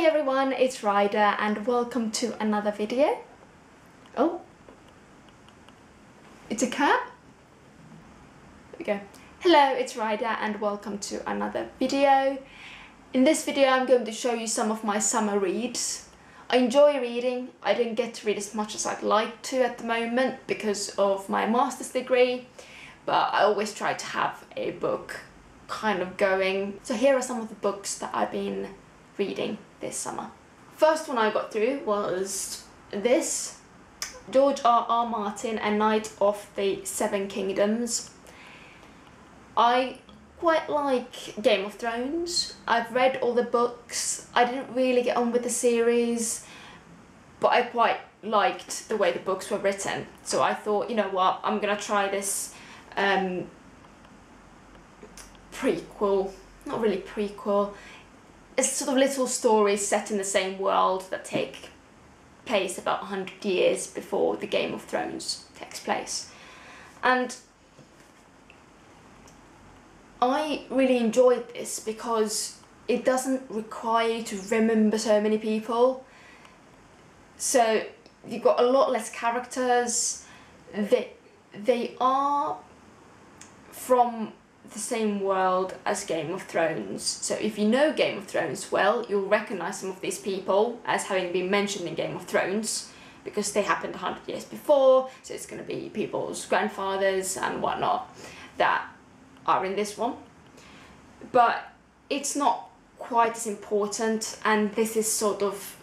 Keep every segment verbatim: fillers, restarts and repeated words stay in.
Hey everyone, it's Ryder and welcome to another video. Oh, it's a cat? There we go. Hello, it's Ryder and welcome to another video. In this video I'm going to show you some of my summer reads. I enjoy reading. I didn't get to read as much as I'd like to at the moment because of my master's degree, but I always try to have a book kind of going. So here are some of the books that I've been reading this summer. First one I got through was this, George R. R. Martin, A Night of the Seven Kingdoms. I quite like Game of Thrones. I've read all the books. I didn't really get on with the series, but I quite liked the way the books were written. So I thought, you know what, I'm gonna try this um, prequel, not really prequel, it's sort of little stories set in the same world that take place about one hundred years before the Game of Thrones takes place. And I really enjoyed this because it doesn't require you to remember so many people. So you've got a lot less characters. They, they are from the same world as Game of Thrones, so if you know Game of Thrones well, you'll recognise some of these people as having been mentioned in Game of Thrones because they happened one hundred years before, so it's going to be people's grandfathers and whatnot that are in this one. But it's not quite as important, and this is sort of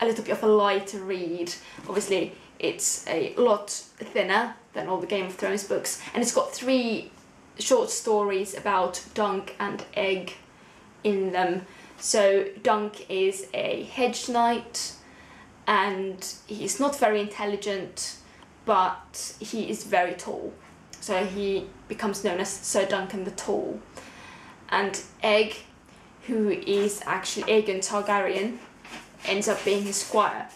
a little bit of a lighter read. Obviously it's a lot thinner than all the Game of Thrones books, and it's got three short stories about Dunk and Egg in them. So Dunk is a hedge knight and he's not very intelligent, but he is very tall, so he becomes known as Sir Duncan the Tall. And Egg, who is actually Aegon Targaryen, ends up being his squire.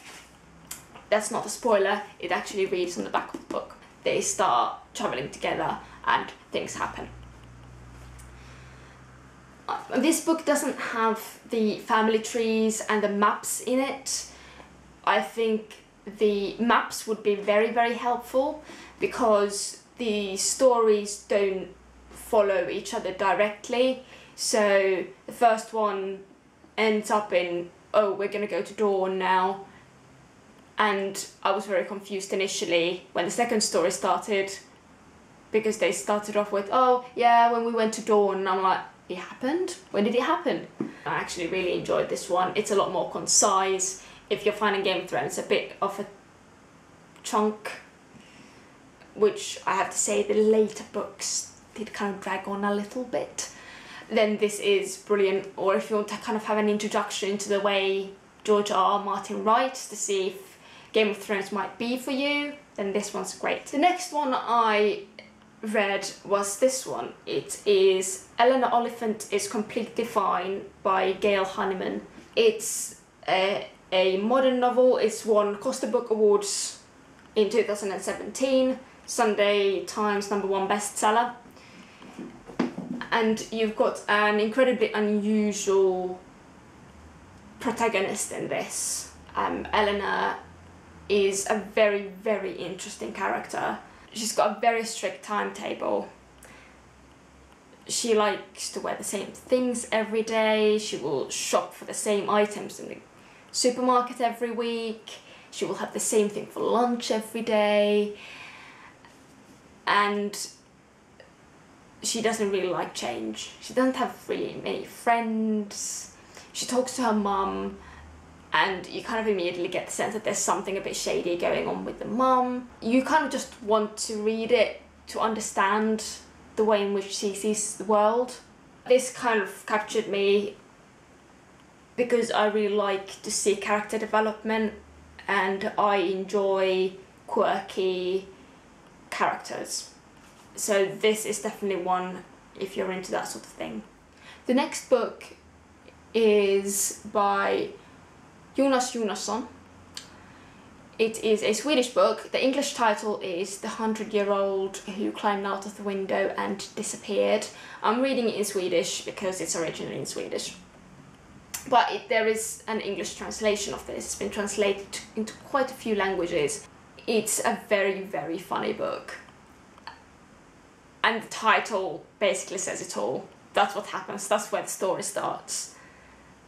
That's not a spoiler, it actually reads on the back of the book. They start travelling together and things happen. This book doesn't have the family trees and the maps in it. I think the maps would be very, very helpful because the stories don't follow each other directly. So the first one ends up in, oh, we're gonna go to Dorne now. And I was very confused initially when the second story started, because they started off with, oh yeah, when we went to Dorne, and I'm like, it happened? When did it happen? I actually really enjoyed this one. It's a lot more concise. If you're finding Game of Thrones a bit of a chunk, which I have to say the later books did kind of drag on a little bit, then this is brilliant. Or if you want to kind of have an introduction to the way George R. R. Martin writes to see if Game of Thrones might be for you, then this one's great. The next one I read was this one. It is Eleanor Oliphant is Completely Fine by Gail Honeyman. It's a, a modern novel. It's won Costa Book Awards in two thousand seventeen, Sunday Times number one bestseller. And you've got an incredibly unusual protagonist in this. Um, Eleanor is a very, very interesting character. She's got a very strict timetable. She likes to wear the same things every day. She will shop for the same items in the supermarket every week. She will have the same thing for lunch every day. And she doesn't really like change. She doesn't have really many friends. She talks to her mum, and you kind of immediately get the sense that there's something a bit shady going on with the mum. You kind of just want to read it to understand the way in which she sees the world. This kind of captured me because I really like to see character development, and I enjoy quirky characters. So this is definitely one if you're into that sort of thing. The next book is by Jonas Jonasson. It is a Swedish book. The English title is The Hundred-Year-Old Who Climbed Out of the Window and Disappeared. I'm reading it in Swedish because it's originally in Swedish. but it, there is an English translation of this. It's been translated into quite a few languages. It's a very, very funny book. And the title basically says it all. That's what happens, that's where the story starts.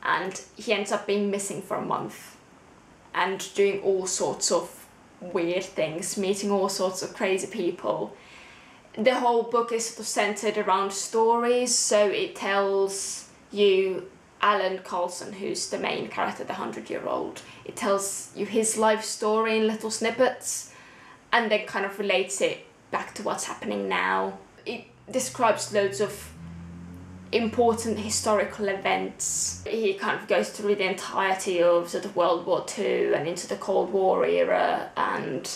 And he ends up being missing for a month and doing all sorts of weird things, meeting all sorts of crazy people. The whole book is sort of centered around stories, so it tells you Alan Carlson, who's the main character, the hundred-year-old. It tells you his life story in little snippets and then kind of relates it back to what's happening now. It describes loads of important historical events. He kind of goes through the entirety of sort of World War Two and into the Cold War era, and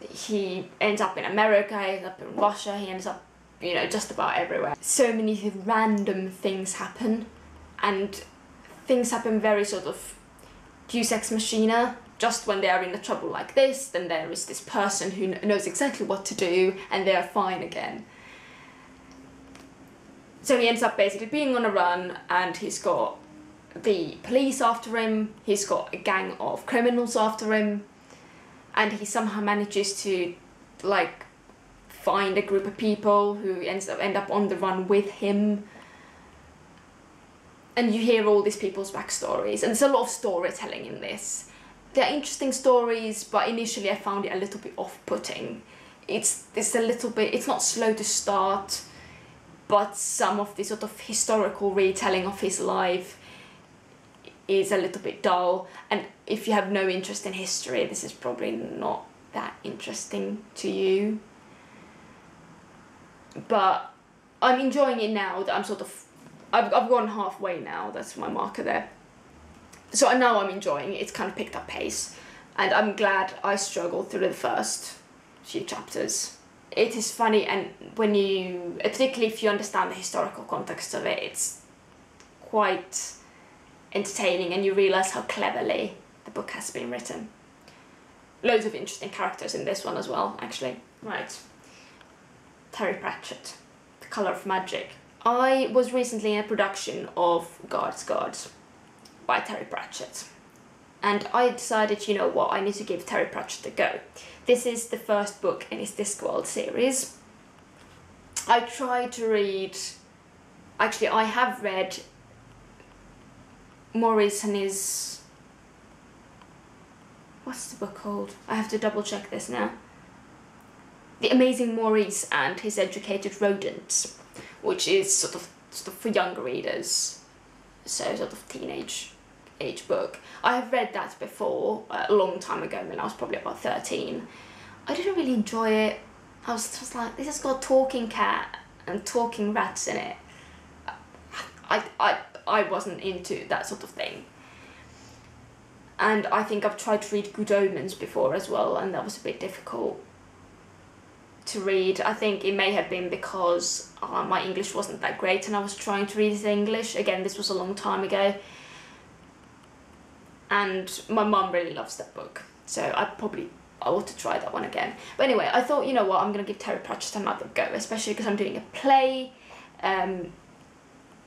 he ends up in America, he ends up in Russia, he ends up, you know, just about everywhere. So many random things happen, and things happen very sort of Deus Ex Machina. Just when they are in a trouble like this, then there is this person who knows exactly what to do and they are fine again. So he ends up basically being on a run, and he's got the police after him, he's got a gang of criminals after him, and he somehow manages to like find a group of people who ends up end up on the run with him. And you hear all these people's backstories, and there's a lot of storytelling in this. They're interesting stories, but initially I found it a little bit off-putting. It's, it's a little bit, it's not slow to start, but some of the sort of historical retelling of his life is a little bit dull, and if you have no interest in history, this is probably not that interesting to you. But I'm enjoying it now that I'm sort of, I've, I've gone halfway now, that's my marker there. So now I'm enjoying it, it's kind of picked up pace, and I'm glad I struggled through the first few chapters. It is funny, and when you, particularly if you understand the historical context of it, it's quite entertaining, and you realise how cleverly the book has been written. Loads of interesting characters in this one as well, actually. Right. Terry Pratchett, The Colour of Magic. I was recently in a production of Gods, Gods by Terry Pratchett, and I decided, you know what, I need to give Terry Pratchett a go. This is the first book in his Discworld series. I tried to read, actually I have read Maurice and his, what's the book called? I have to double check this now. The Amazing Maurice and His Educated Rodents, which is sort of, sort of for younger readers, so sort of teenage age book. I have read that before, a long time ago, when I was probably about thirteen. I didn't really enjoy it. I was just like, this has got a talking cat and talking rats in it. I, I, I wasn't into that sort of thing. And I think I've tried to read Good Omens before as well, and that was a bit difficult to read. I think it may have been because uh, my English wasn't that great and I was trying to read it in English. Again, this was a long time ago. And my mum really loves that book, so I probably I ought to try that one again. But anyway, I thought, you know what, I'm going to give Terry Pratchett another go, especially because I'm doing a play um,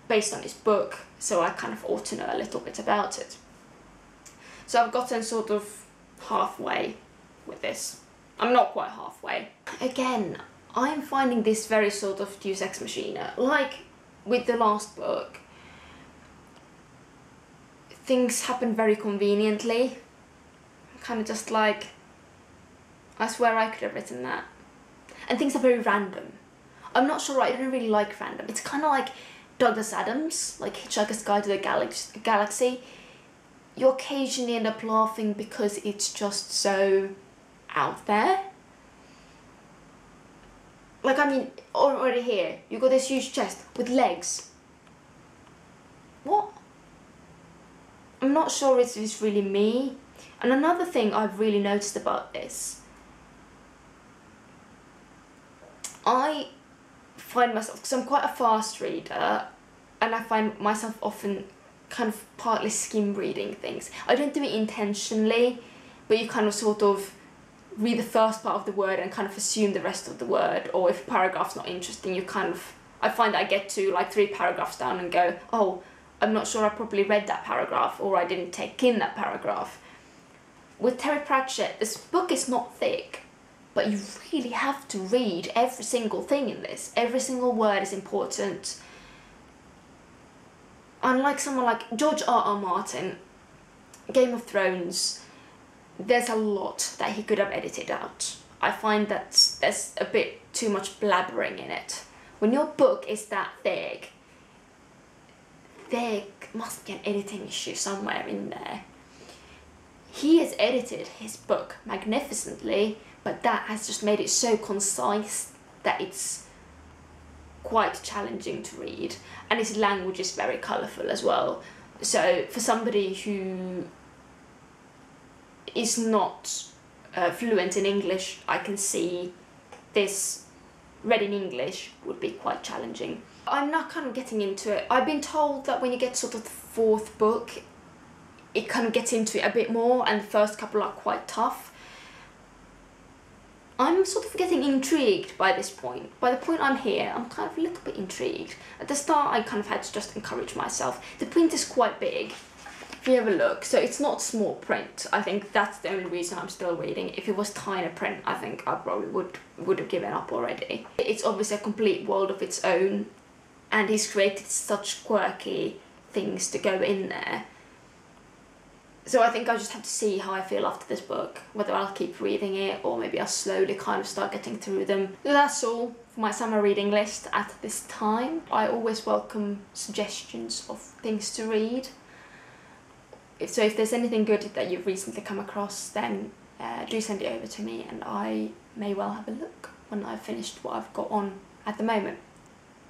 based on his book, so I kind of ought to know a little bit about it. So I've gotten sort of halfway with this. I'm not quite halfway. Again, I'm finding this very sort of Deus Ex Machina. Like with the last book, things happen very conveniently. I'm kind of just like, I swear I could have written that. And things are very random. I'm not sure, I don't really like random. It's kind of like Douglas Adams, like Hitchhiker's Guide to the Galax Galaxy. You occasionally end up laughing because it's just so out there. Like, I mean, already here, you've got this huge chest with legs. What? I'm not sure if it's really me. And another thing I've really noticed about this, I find myself, because I'm quite a fast reader, and I find myself often kind of partly skim reading things. I don't do it intentionally, but you kind of sort of read the first part of the word and kind of assume the rest of the word, or if a paragraph's not interesting, you kind of, I find I get to like three paragraphs down and go, oh, I'm not sure I probably read that paragraph, or I didn't take in that paragraph. With Terry Pratchett, this book is not thick, but you really have to read every single thing in this. Every single word is important. Unlike someone like George R. R. Martin, Game of Thrones, there's a lot that he could have edited out. I find that there's a bit too much blabbering in it. When your book is that thick, there must be an editing issue somewhere in there. He has edited his book magnificently, but that has just made it so concise that it's quite challenging to read. And his language is very colourful as well. So for somebody who is not uh, fluent in English, I can see this read in English would be quite challenging. I'm not kind of getting into it. I've been told that when you get sort of the fourth book, it kind of gets into it a bit more, and the first couple are quite tough. I'm sort of getting intrigued by this point. By the point I'm here, I'm kind of a little bit intrigued. At the start, I kind of had to just encourage myself. The print is quite big, if you have a look, so it's not small print. I think that's the only reason I'm still reading. If it was tiny print, I think I probably would, would have given up already. It's obviously a complete world of its own, and he's created such quirky things to go in there. So I think I just have to see how I feel after this book, whether I'll keep reading it or maybe I'll slowly kind of start getting through them. So that's all for my summer reading list at this time. I always welcome suggestions of things to read. If, so if there's anything good that you've recently come across, then uh, do send it over to me, and I may well have a look when I've finished what I've got on at the moment.